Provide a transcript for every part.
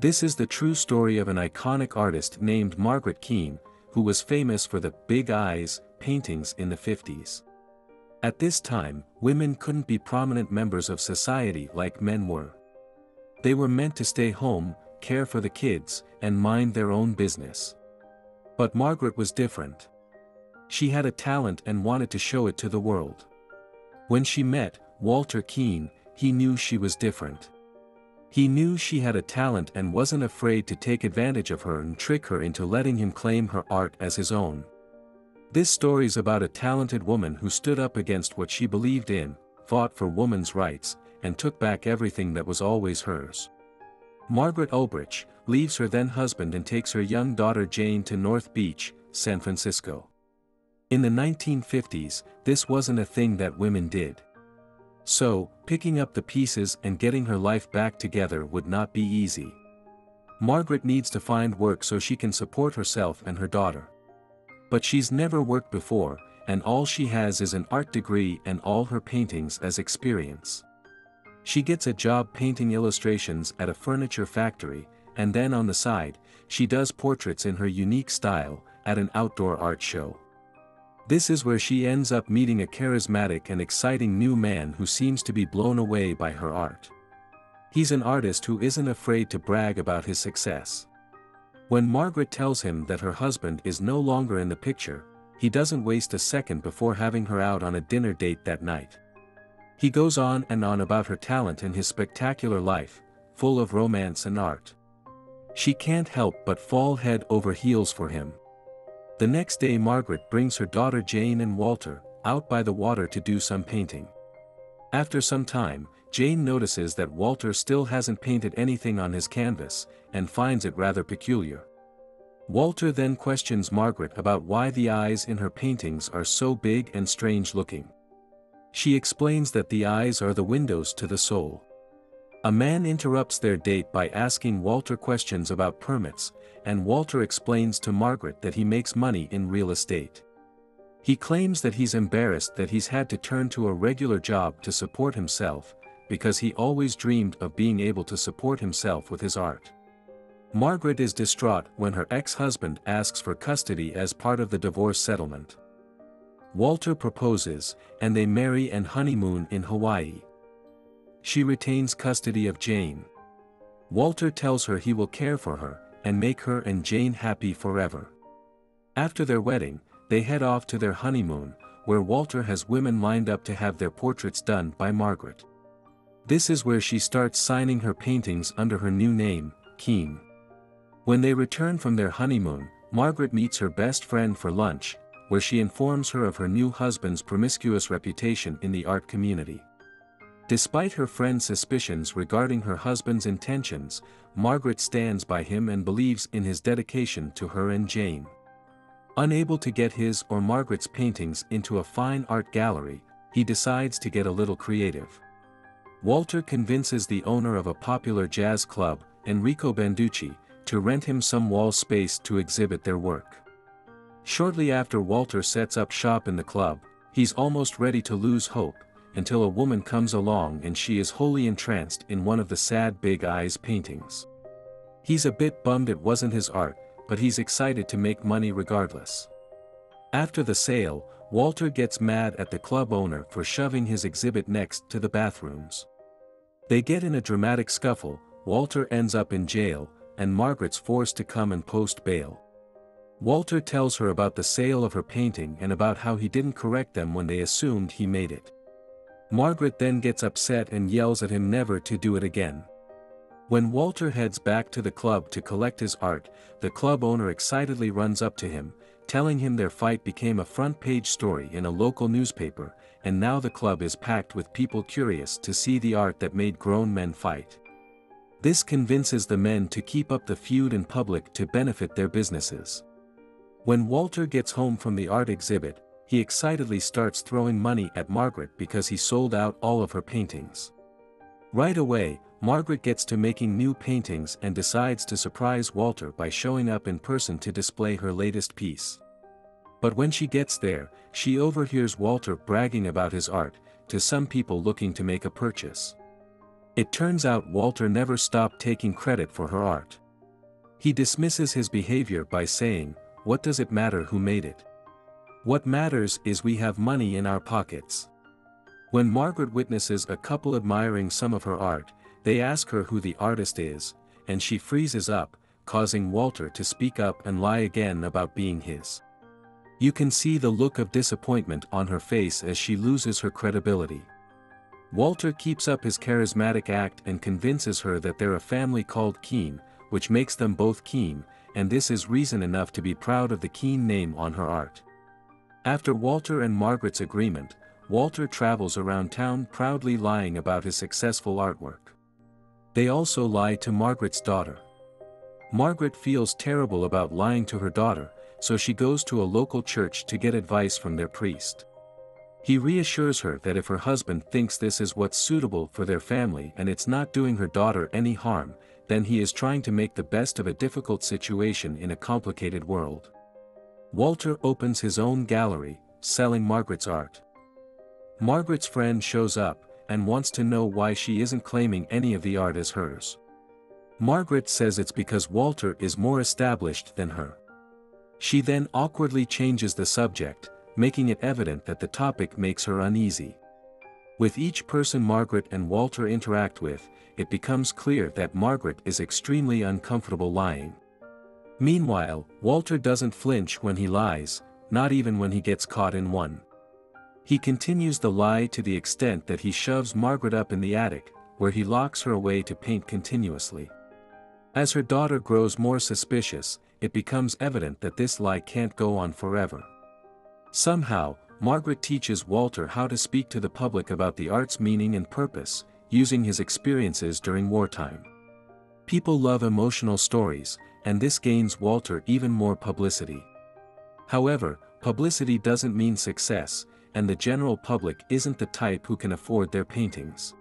This is the true story of an iconic artist named Margaret Keane, who was famous for the Big Eyes paintings in the 50s. At this time, women couldn't be prominent members of society like men were. They were meant to stay home, care for the kids, and mind their own business. But Margaret was different. She had a talent and wanted to show it to the world. When she met Walter Keane, he knew she was different. He knew she had a talent and wasn't afraid to take advantage of her and trick her into letting him claim her art as his own. This story's about a talented woman who stood up against what she believed in, fought for women's rights, and took back everything that was always hers. Margaret Ulbrich leaves her then husband and takes her young daughter Jane to North Beach, San Francisco. In the 1950s, this wasn't a thing that women did. So, picking up the pieces and getting her life back together would not be easy. Margaret needs to find work so she can support herself and her daughter. But she's never worked before, and all she has is an art degree and all her paintings as experience. She gets a job painting illustrations at a furniture factory, and then on the side, she does portraits in her unique style at an outdoor art show. This is where she ends up meeting a charismatic and exciting new man who seems to be blown away by her art. He's an artist who isn't afraid to brag about his success. When Margaret tells him that her husband is no longer in the picture, he doesn't waste a second before having her out on a dinner date that night. He goes on and on about her talent and his spectacular life, full of romance and art. She can't help but fall head over heels for him. The next day, Margaret brings her daughter Jane and Walter out by the water to do some painting. After some time, Jane notices that Walter still hasn't painted anything on his canvas, and finds it rather peculiar. Walter then questions Margaret about why the eyes in her paintings are so big and strange looking. She explains that the eyes are the windows to the soul. A man interrupts their date by asking Walter questions about permits, and Walter explains to Margaret that he makes money in real estate. He claims that he's embarrassed that he's had to turn to a regular job to support himself, because he always dreamed of being able to support himself with his art. Margaret is distraught when her ex-husband asks for custody as part of the divorce settlement. Walter proposes, and they marry and honeymoon in Hawaii. She retains custody of Jane. Walter tells her he will care for her and make her and Jane happy forever. After their wedding, they head off to their honeymoon, where Walter has women lined up to have their portraits done by Margaret. This is where she starts signing her paintings under her new name, Keane. When they return from their honeymoon, Margaret meets her best friend for lunch, where she informs her of her new husband's promiscuous reputation in the art community. Despite her friend's suspicions regarding her husband's intentions, Margaret stands by him and believes in his dedication to her and Jane. Unable to get his or Margaret's paintings into a fine art gallery, he decides to get a little creative. Walter convinces the owner of a popular jazz club, Enrico Banducci, to rent him some wall space to exhibit their work. Shortly after Walter sets up shop in the club, he's almost ready to lose hope, until a woman comes along and she is wholly entranced in one of the sad Big Eyes paintings. He's a bit bummed it wasn't his art, but he's excited to make money regardless. After the sale, Walter gets mad at the club owner for shoving his exhibit next to the bathrooms. They get in a dramatic scuffle, Walter ends up in jail, and Margaret's forced to come and post bail. Walter tells her about the sale of her painting and about how he didn't correct them when they assumed he made it. Margaret then gets upset and yells at him never to do it again. When Walter heads back to the club to collect his art, the club owner excitedly runs up to him, telling him their fight became a front-page story in a local newspaper, and now the club is packed with people curious to see the art that made grown men fight. This convinces the men to keep up the feud in public to benefit their businesses. When Walter gets home from the art exhibit, he excitedly starts throwing money at Margaret because he sold out all of her paintings. Right away, Margaret gets to making new paintings and decides to surprise Walter by showing up in person to display her latest piece. But when she gets there, she overhears Walter bragging about his art to some people looking to make a purchase. It turns out Walter never stopped taking credit for her art. He dismisses his behavior by saying, "What does it matter who made it? What matters is we have money in our pockets." When Margaret witnesses a couple admiring some of her art, they ask her who the artist is, and she freezes up, causing Walter to speak up and lie again about being his. You can see the look of disappointment on her face as she loses her credibility. Walter keeps up his charismatic act and convinces her that they're a family called Keane, which makes them both Keane, and this is reason enough to be proud of the Keane name on her art. After Walter and Margaret's agreement, Walter travels around town proudly lying about his successful artwork. They also lie to Margaret's daughter. Margaret feels terrible about lying to her daughter, so she goes to a local church to get advice from their priest. He reassures her that if her husband thinks this is what's suitable for their family and it's not doing her daughter any harm, then he is trying to make the best of a difficult situation in a complicated world. Walter opens his own gallery, selling Margaret's art. Margaret's friend shows up and wants to know why she isn't claiming any of the art as hers. Margaret says it's because Walter is more established than her. She then awkwardly changes the subject, making it evident that the topic makes her uneasy. With each person Margaret and Walter interact with, it becomes clear that Margaret is extremely uncomfortable lying. Meanwhile, Walter doesn't flinch when he lies, not even when he gets caught in one. He continues the lie to the extent that he shoves Margaret up in the attic, where he locks her away to paint continuously. As her daughter grows more suspicious, it becomes evident that this lie can't go on forever. Somehow, Margaret teaches Walter how to speak to the public about the art's meaning and purpose, using his experiences during wartime. People love emotional stories, and this gains Walter even more publicity. However, publicity doesn't mean success, and the general public isn't the type who can afford their paintings.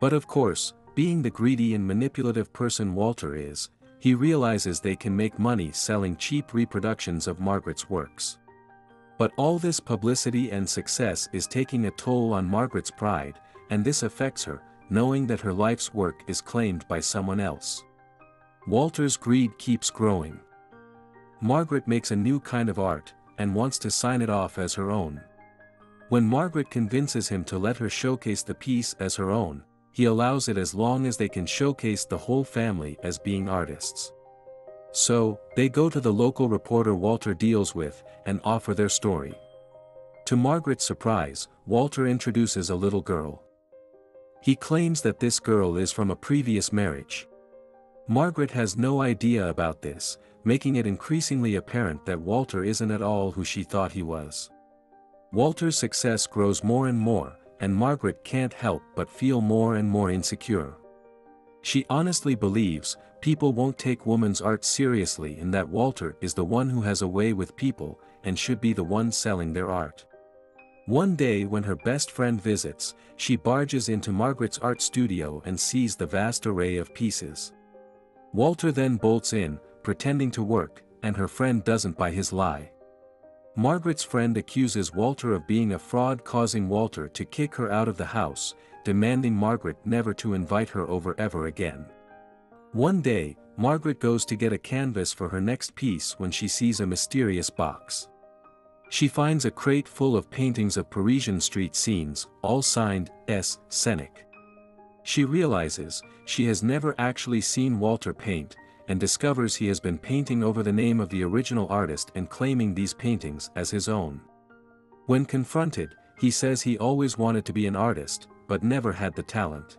But of course, being the greedy and manipulative person Walter is, he realizes they can make money selling cheap reproductions of Margaret's works. But all this publicity and success is taking a toll on Margaret's pride, and this affects her, knowing that her life's work is claimed by someone else. Walter's greed keeps growing. Margaret makes a new kind of art, and wants to sign it off as her own. When Margaret convinces him to let her showcase the piece as her own, he allows it as long as they can showcase the whole family as being artists. So, they go to the local reporter Walter deals with, and offer their story. To Margaret's surprise, Walter introduces a little girl. He claims that this girl is from a previous marriage. Margaret has no idea about this, making it increasingly apparent that Walter isn't at all who she thought he was. Walter's success grows more and more, and Margaret can't help but feel more and more insecure. She honestly believes people won't take women's art seriously and that Walter is the one who has a way with people and should be the one selling their art. One day when her best friend visits, she barges into Margaret's art studio and sees the vast array of pieces. Walter then bolts in, pretending to work, and her friend doesn't buy his lie. Margaret's friend accuses Walter of being a fraud, causing Walter to kick her out of the house, demanding Margaret never to invite her over ever again. One day, Margaret goes to get a canvas for her next piece when she sees a mysterious box. She finds a crate full of paintings of Parisian street scenes, all signed S. Senec. She realizes she has never actually seen Walter paint, and discovers he has been painting over the name of the original artist and claiming these paintings as his own. When confronted, he says he always wanted to be an artist, but never had the talent.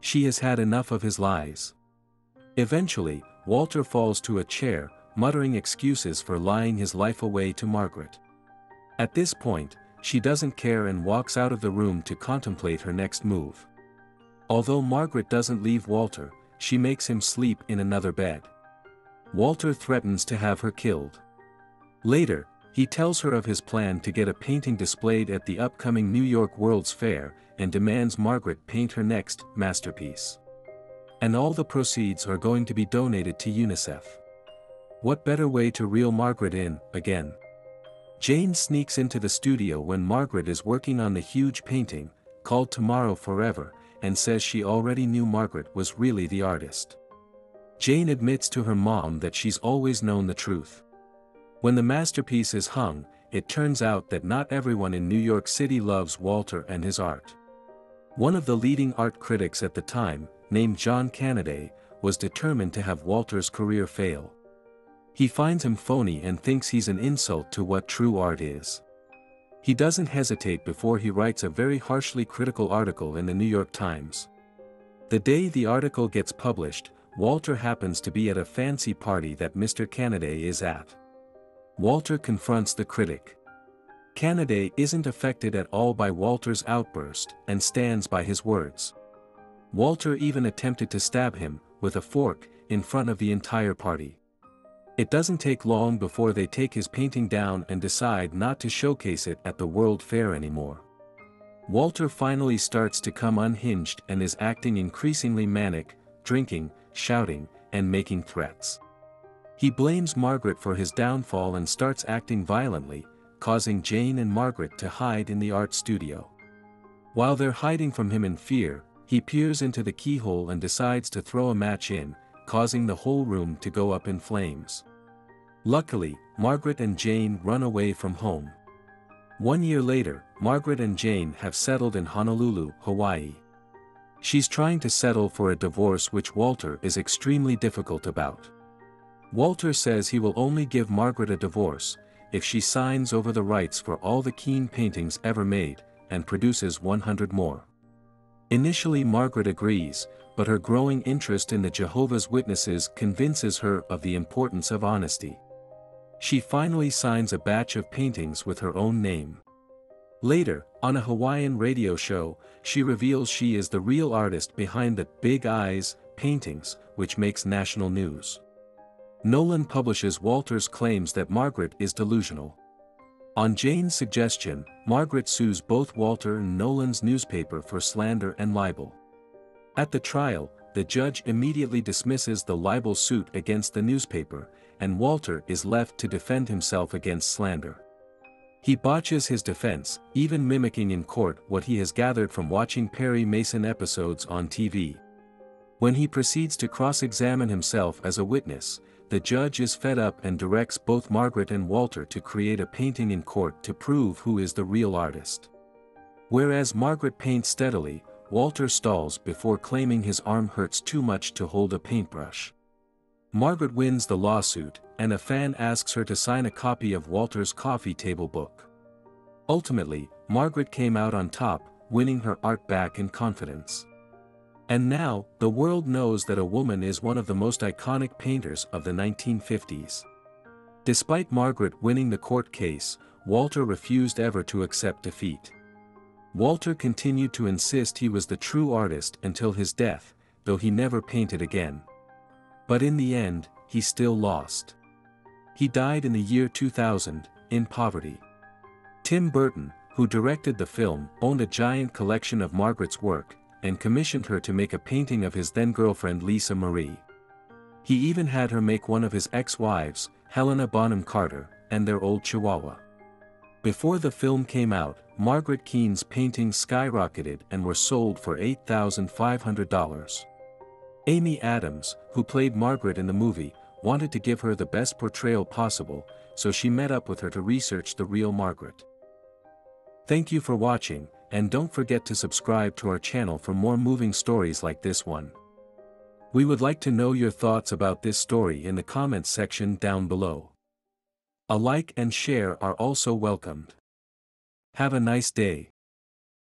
She has had enough of his lies. Eventually, Walter falls to a chair, muttering excuses for lying his life away to Margaret. At this point, she doesn't care and walks out of the room to contemplate her next move. Although Margaret doesn't leave Walter, she makes him sleep in another bed. Walter threatens to have her killed. Later, he tells her of his plan to get a painting displayed at the upcoming New York World's Fair and demands Margaret paint her next masterpiece. And all the proceeds are going to be donated to UNICEF. What better way to reel Margaret in, again? Jane sneaks into the studio when Margaret is working on the huge painting, called Tomorrow Forever, and says she already knew Margaret was really the artist. Jane admits to her mom that she's always known the truth. When the masterpiece is hung, it turns out that not everyone in New York City loves Walter and his art. One of the leading art critics at the time, named John Canaday, was determined to have Walter's career fail. He finds him phony and thinks he's an insult to what true art is. He doesn't hesitate before he writes a very harshly critical article in the New York Times. The day the article gets published, Walter happens to be at a fancy party that Mr. Canaday is at. Walter confronts the critic. Canaday isn't affected at all by Walter's outburst and stands by his words. Walter even attempted to stab him, with a fork, in front of the entire party. It doesn't take long before they take his painting down and decide not to showcase it at the World Fair anymore. Walter finally starts to come unhinged and is acting increasingly manic, drinking, shouting, and making threats. He blames Margaret for his downfall and starts acting violently, causing Jane and Margaret to hide in the art studio. While they're hiding from him in fear, he peers into the keyhole and decides to throw a match in, causing the whole room to go up in flames. Luckily, Margaret and Jane run away from home. 1 year later, Margaret and Jane have settled in Honolulu, Hawaii. She's trying to settle for a divorce, which Walter is extremely difficult about. Walter says he will only give Margaret a divorce if she signs over the rights for all the Keane paintings ever made, and produces 100 more. Initially Margaret agrees, but her growing interest in the Jehovah's Witnesses convinces her of the importance of honesty. She finally signs a batch of paintings with her own name. Later, on a Hawaiian radio show, she reveals she is the real artist behind the Big Eyes paintings, which makes national news. Nolan publishes Walter's claims that Margaret is delusional. On Jane's suggestion, Margaret sues both Walter and Nolan's newspaper for slander and libel. At the trial, the judge immediately dismisses the libel suit against the newspaper, and Walter is left to defend himself against slander. He botches his defense, even mimicking in court what he has gathered from watching Perry Mason episodes on TV. When he proceeds to cross-examine himself as a witness, the judge is fed up and directs both Margaret and Walter to create a painting in court to prove who is the real artist. Whereas Margaret paints steadily, Walter stalls before claiming his arm hurts too much to hold a paintbrush. Margaret wins the lawsuit, and a fan asks her to sign a copy of Walter's coffee table book. Ultimately, Margaret came out on top, winning her art back in confidence. And now, the world knows that a woman is one of the most iconic painters of the 1950s. Despite Margaret winning the court case, Walter refused ever to accept defeat. Walter continued to insist he was the true artist until his death, though he never painted again. But in the end, he still lost. He died in the year 2000, in poverty. Tim Burton, who directed the film, owned a giant collection of Margaret's work, and commissioned her to make a painting of his then-girlfriend Lisa Marie. He even had her make one of his ex-wives, Helena Bonham Carter, and their old chihuahua. Before the film came out, Margaret Keane's paintings skyrocketed and were sold for $8,500. Amy Adams, who played Margaret in the movie, wanted to give her the best portrayal possible, so she met up with her to research the real Margaret. Thank you for watching. And don't forget to subscribe to our channel for more moving stories like this one. We would like to know your thoughts about this story in the comments section down below. A like and share are also welcomed. Have a nice day.